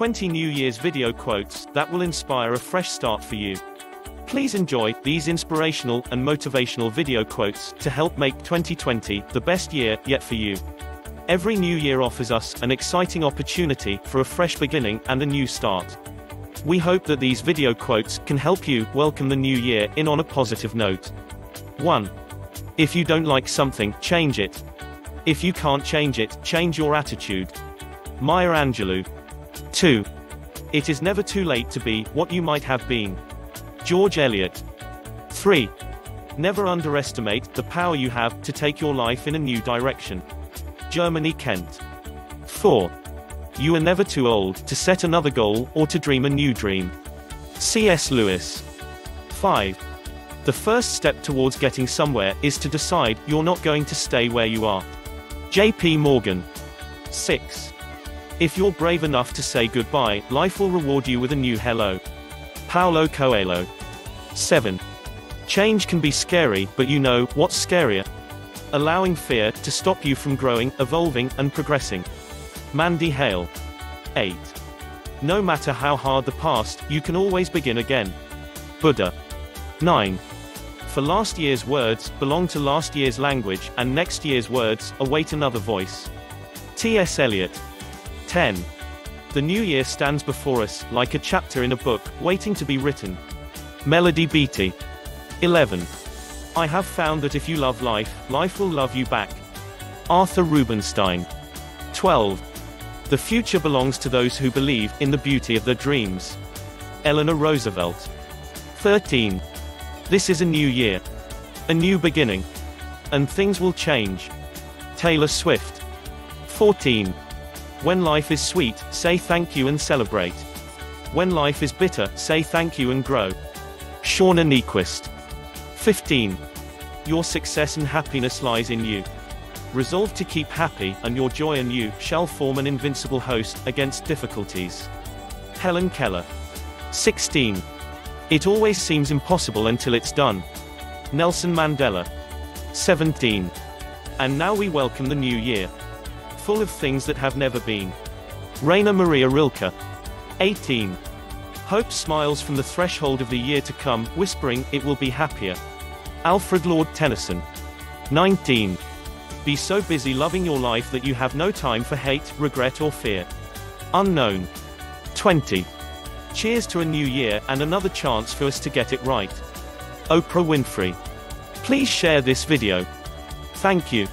20 New Year's video quotes that will inspire a fresh start for you. Please enjoy these inspirational and motivational video quotes to help make 2020 the best year yet for you. Every new year offers us an exciting opportunity for a fresh beginning and a new start. We hope that these video quotes can help you welcome the new year in on a positive note. 1. If you don't like something, change it. If you can't change it, change your attitude. Maya Angelou. 2. It is never too late to be what you might have been. George Eliot. 3. Never underestimate the power you have to take your life in a new direction. Germany Kent. 4. You are never too old to set another goal or to dream a new dream. C.S. Lewis. 5. The first step towards getting somewhere is to decide you're not going to stay where you are. J.P. Morgan. 6. If you're brave enough to say goodbye, life will reward you with a new hello. Paulo Coelho. 7. Change can be scary, but you know what's scarier? Allowing fear to stop you from growing, evolving, and progressing. Mandy Hale. 8. No matter how hard the past, you can always begin again. Buddha. 9. For last year's words belong to last year's language, and next year's words await another voice. T.S. Eliot. 10. The new year stands before us, like a chapter in a book, waiting to be written. Melody Beattie. 11. I have found that if you love life, life will love you back. Arthur Rubinstein. 12. The future belongs to those who believe in the beauty of their dreams. Eleanor Roosevelt. 13. This is a new year, a new beginning, and things will change. Taylor Swift. 14. When life is sweet, say thank you and celebrate. When life is bitter, say thank you and grow. Shauna Niequist. 15. Your success and happiness lies in you. Resolve to keep happy, and your joy and you shall form an invincible host against difficulties. Helen Keller. 16. It always seems impossible until it's done. Nelson Mandela. 17. And now we welcome the new year, full of things that have never been. Rainer Maria Rilke. 18. Hope smiles from the threshold of the year to come, whispering, it will be happier. Alfred Lord Tennyson. 19. Be so busy loving your life that you have no time for hate, regret or fear. Unknown. 20. Cheers to a new year and another chance for us to get it right. Oprah Winfrey. Please share this video. Thank you.